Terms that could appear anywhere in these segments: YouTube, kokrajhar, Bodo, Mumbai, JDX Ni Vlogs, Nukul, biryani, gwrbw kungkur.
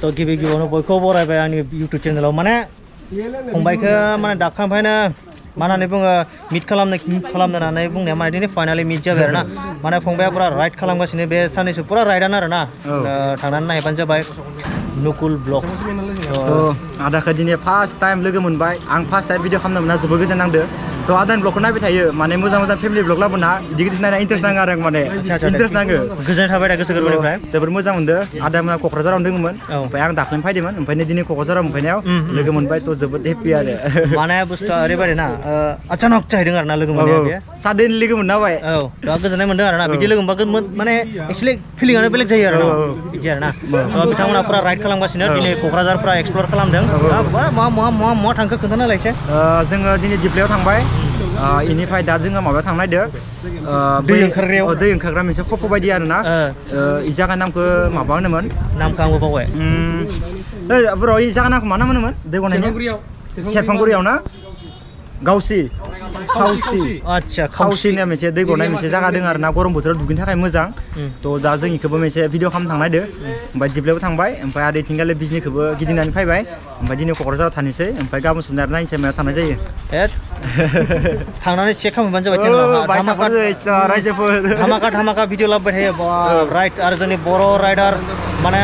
to gibi gibono boyko borai bai ani YouTube channel mana Mumbai ke mana dakam bai na mana nih bunga meet kalam na na bunga mana ini finally meet jaga na mana Mumbai pura ride kalam ke sini biasa nih pura ride na na thanan na panca bai Nukul blog to ada kejadian first time lagi Mumbai ang first time video kamu na sebagai senang deh to ada blog na bisa mana musa family blog lah buna jadi kita na interest na ngarang mana interest na nggak kesan apa ada kesegar mana sebelum musa muda ada mana kok kerja orang dengan mana bayang tak mempai di mana mempai di sini kok kerja orang mempai lagi Mumbai to sebut happy ada mana bus hari hari na acan ok cah dengar na lagi mana sadain lagi mana bay to aku senang mendengar na video lagi bagus mana actually feeling ada pelik cahaya na bicara na kalau kita mana pura ride kalam kasih na ini kok kerja pura explore kalam deng mau tangkap kena lagi sih jangan ini di player tangbai ini faedah juga mau datang lagi deh. Doing kerja macam kopi badi anu na. Ijakan nama ke mau bawa nemen. Nama kamu bawa. Bro ijakan aku mana nemen? Dewan ini. Siapa pangguriau na? Gausi. Kausi. Acha kausi ni macam dewan ini macam jaga dengar na korum betul dukin tak kamu zang. To datang ini kebab macam video kamu datang lagi deh. Baik jeplew datang baik. Empat ada tinggal lebih ni kebab kita nanti baik. Empat ini kokorzat tani saya. Empat kamu sebenarnya ini saya mau tanya je. थांनानै check खालामबानो जाबाय थामाका थामाका भिडिअ लाबोबाय थायो राइट आरो जोंनि बर' राइडार माने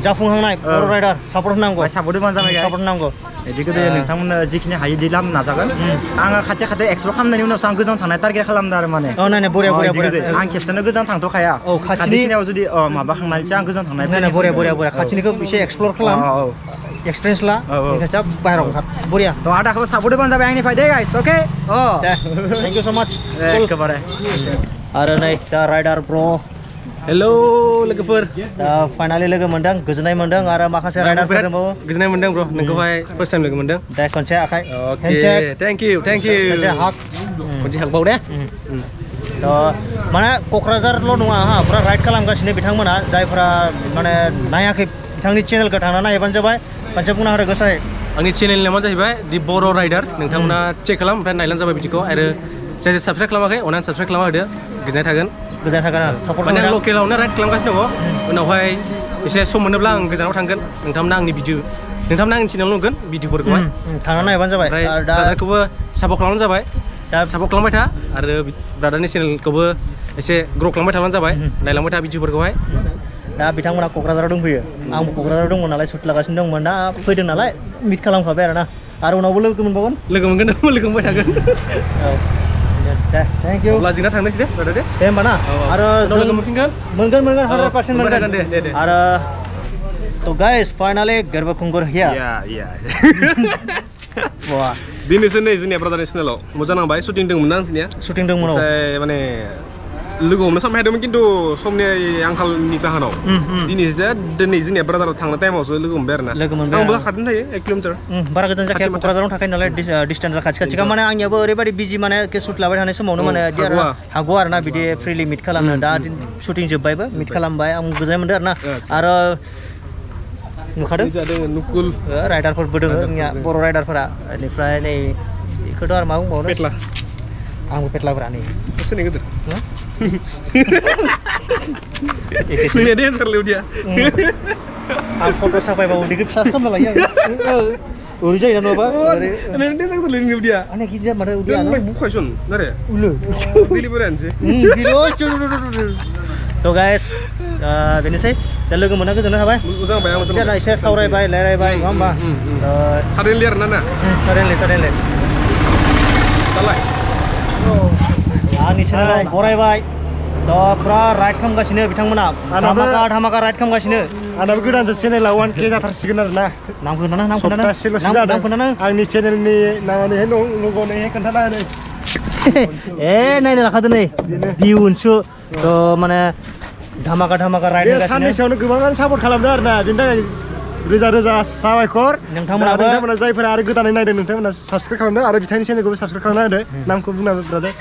जाफुंहांनाय बर' राइडार सापर्ट होनांगौ सापर्ट होबानो जाबाय सापर्ट नांगौ बिदिखौ नोंथांमोननो जिखिनि हायो दि लाम नाजागोन आङो खाथि खाथि एक्सप्लर खालामनायनि उनावसो आं गोजान थांनाय टारगेट खालामदों आरो माने औ नायनाय बरिया बरिया बरिया आं खेबसेनो गोजान थांथ'खाया औ खाथिनियाव जुदि माबा खांनानैसो आं गोजान थांनाय नायनाय बरिया बरिया बरिया खाथिनिखौ एसे एक्सप्लर खालाम औ एक्सपीरियंस ला इनका बाहर होगा बढ़िया तो आधा खबर सपोर्ट बन जाए नहीं फायदे guys okay O thank you so much खबर है अरे नहीं चा राइडर प्रो हेलो लोगोफोर फाइनली लोगो मोनदों गोजोननाय मोनदों आरो माखासे राइडरफोर दंबावो गोजोननाय मोनदों ब्रो नोंखौहाय फर्स्ट टाइम लोगो मोनदों दा खनसे आखाय ओके थैंक यू खनसे हाक खनसे हाकबाव दे तो माने क'क्राझारल' नङा हा फुरा राइड खालामगासिनो बिथांमोना जायफोरा माने नायाखै बिथांनि चेनेलखौ थांना नायबानो जाबाय Panca punah ada gosai. Angin channel nama saya baik di Boro Rider. Nengkang punah cek kelam dan nailan sampai biji ko. Ada saya subscribe kelam agai. Orang subscribe kelam ada. Gizan thagan. Gizan thagan. Banyak lokal orang ride kelam kasih nengko. Nengkai isya semua meneblang gizan orang thagan. Nengkam nang di biji. Nengkam nang channel nengkan biji berkuat. Thagan nai panca baik. Ada kubu sabok kelam saya baik. Sabok kelam baik. Ada berada ni channel kubu isya grow kelam baik thagan saya baik. Nailan baik biji berkuat. Nah, bidang mana K'krazar dong biar, aku K'krazar dong mana lagi setelah kasih dong mana, apa itu nala, mit kalam kabar na, arun aku boleh kemen bawa, lekang bawa kan, thank you, lagi nak tangis deh, berada deh, mana, arun, mungkin harap pasien mungkin deh, arun, to guys, finally garba kunggur ya, wah, di sini pertandingan sini lo, macam nang baik shooting dong menang sini ya, shooting dong menang, mana Lugo masa sampai ada mungkin tuh somnya yang kalau nikahan loh. Ini saja dan ini sini berada tanggal time waktu lugo berna. Ang belah kadang aja 1 kilometer. Barat kita kayak berada orang kayak nolai distance rakyat. Jika mana angnya baru berada busy mana ke shoot lawan hanya semua mana dia haguar na video free limit kalau nanda shooting juga baik limit kalau baik. Ang gusanya bener na. Aro nukar? Nukul rider for berada ya boro rider for a lefty ni ikut orang mau mau. Petla. Ang petla berani. Sini gitu. Ini dia serlu dia. Aku terus sampai mau dikit sasar malah ya. Urus aja dan apa? Ini dia serlu ini dia. Aneh kita mana udah. Ini buka sun, nare. Ulu. Deliveran sih. Bilos. So guys, ini sih. Kalau kamu nak ke sana apa? Usang bayang macam. Kita isya saurai bay, lerai bay, gamba. Sarin liar nana. Sarin liar. Kalai. Ani channel borai bai. Toh pura ride kham ka sini bithang mana. Hamaka ride kham ka sini. Anabu gudan sa channel lawan ke jathar signal na. Namku na. Ani channel ni nangani he logo ni he kantha na ni. Eh nai lakha dene. Biun su. Toh mana hamaka ride ka sini. Samne sawne gubangan support khalamdo ar na. Binda रोजा साबायखर नोंथांमोना जायफोरा आरो गोदानै नायदों नोंथांमोना साबस्क्राइब खालामदो आरो बिथांनि चेनेलखौबो साबस्क्राइब खालामना होदो नामखौ बुंनाबो ब्रादार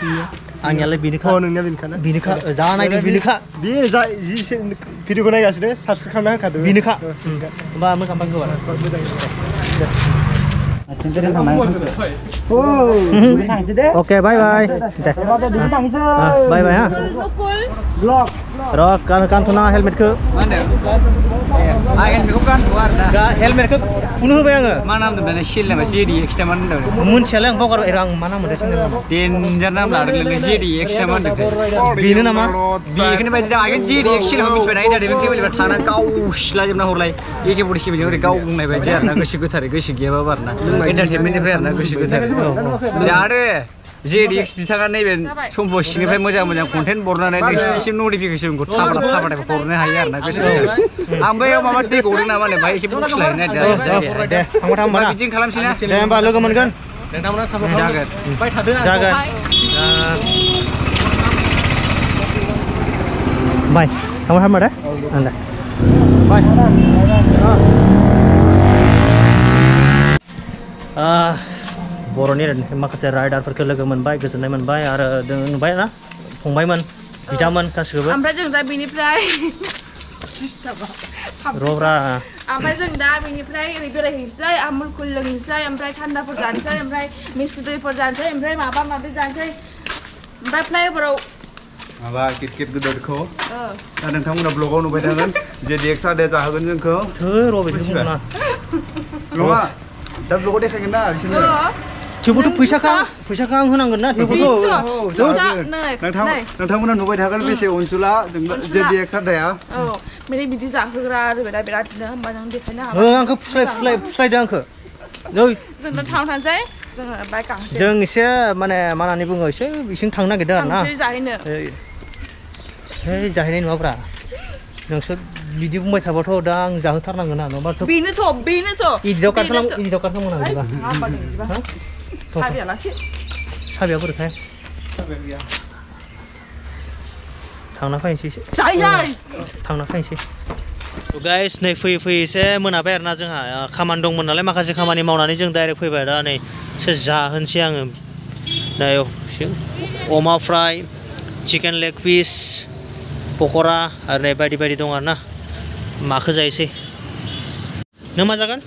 आंनियालाय बेनोखा नोंनिया बेनोखा जा नायदों बेनोखा बे जा जि भिडिअखौ नायगासिनो साबस्क्राइब खालामना होखादो बेनोखा होमबा मोजां बांगोबार ओके बाय बाय हा ब्लग ब्लग गान गान थना हेलमेटखौ मा होनदों JDX bisa kan nih, semua sinipai macam-macam konten borna nih, sistem notifikasi untuk tablet itu borna hayar, nah kesini. Ambil yang mama tik urin nama nih, baik sih bukan selain nih. Deh, kamu tahu mana? Bijing kalam sini. Deh, balu kamu kan? Deh, kamu sama kamu. Jaga, jaga. Bye, kamu tahu mana? Anda. Bye. Boronir makasih rider perkeluarga menbaik kesenai menbaik ada dengan baik lah, pungbai men, bidaman kasih gue. Amra jeng dah bini pray. Robra. Amra jeng dah bini pray, ribut hinsai, amul kulang hinsai, amra thanda perjalanan hinsai, amra misteri perjalanan hinsai, amra mabah mabih hinsai, amra pray bro. Mabah kit gue duduk. Kadang kamu udah blogau nubai dengan jadi eksa deh jahagan jeng kau. Tuh robin mana? Luma, dah blogau deh kayak gimana? Coba tuh pusaka kan nggak nggak, coba tuh. Nang tahu mana nubai dah kan bisa unsula, jadi eksa deh ya. Oh, mereka biji sahurah, beda-beda dah, banyak dekannya. Angkut slide angkut. Jadi, jangan tahu saja, jangan baik angkut. Jangan sih, mana nih bunga sih, iseng tahu nak kita na. Jahilin apa? Nangsa biji bunga thabat tuh, dang jahil thar nang nggak na. Bini tuh. Ini dokar tuh mana juga. Sabi apa sih? Sabi aku dekat. Sabi ya. Tang nafai sih. Saya. Tang nafai sih. So guys, nih fui sih mana per na jeng ha. Kaman dong mana le makasih kaman ini mau nani jeng direct fui berda nih. Sejahan siang. Nayo sih. Oma fry, chicken leg piece, pokora, ada nih badi dongan na. Makasih sih. Neng macam kan?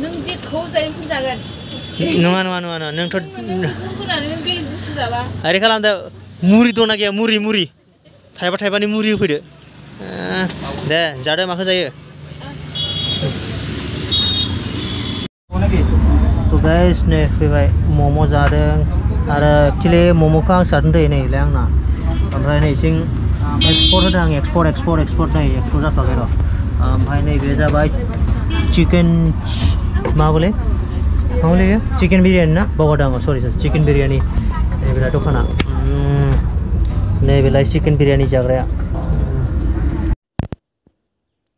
Neng jek kau saya pun jagan. Nungan neng tuh. Hari kalau anda muri tuh naga muri. Thaipat ni muri itu deh. Deh, jadi makan saja. So guys, nih, pihai momo jadi, ada actually momo kang Sunday nih, lang na. Amra nih sing ekspor dang ekspor nih, ekspor dah kagero. Amra nih biasa buy chicken maule. Kamu lihat chicken biryani na bawa dango sorry sir chicken biryani ini bila itu karena ini bila chicken biryani jaga ya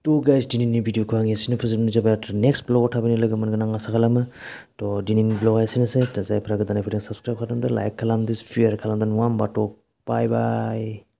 tuh guys di ini video kau yang sini perlu mencoba next vlog tapi ini lagi mengenang segala tuh di ini vlog yang sini saya peragakan video subscribe kalian dan like kalian dan share kalian dan one bye bye.